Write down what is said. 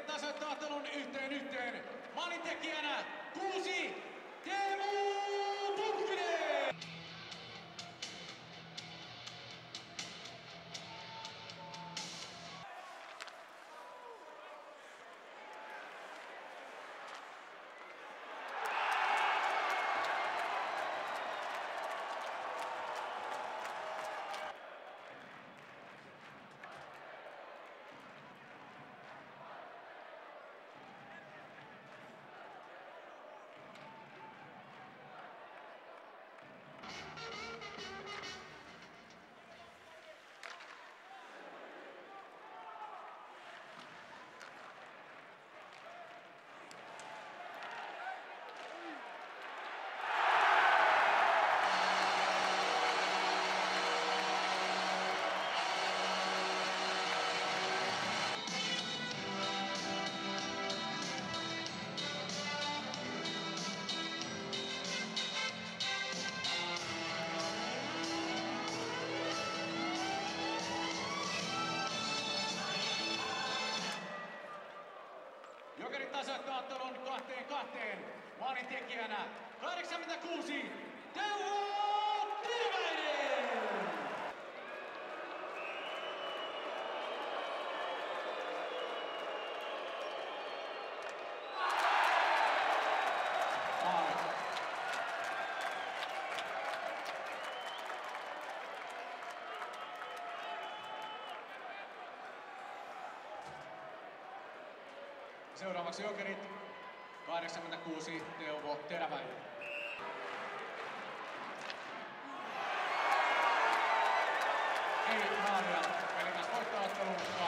Jokerit tasoittaa ottelun 1-1. Maalintekijänä 6 Jokerit tasoittaa ottelun 2-2. Maalintekijänä 86 Teuvo! Seuraavaksi Jokerit, 86 Teuvo Teräväinen. Ei maalia, eli taas voittaa ottelun.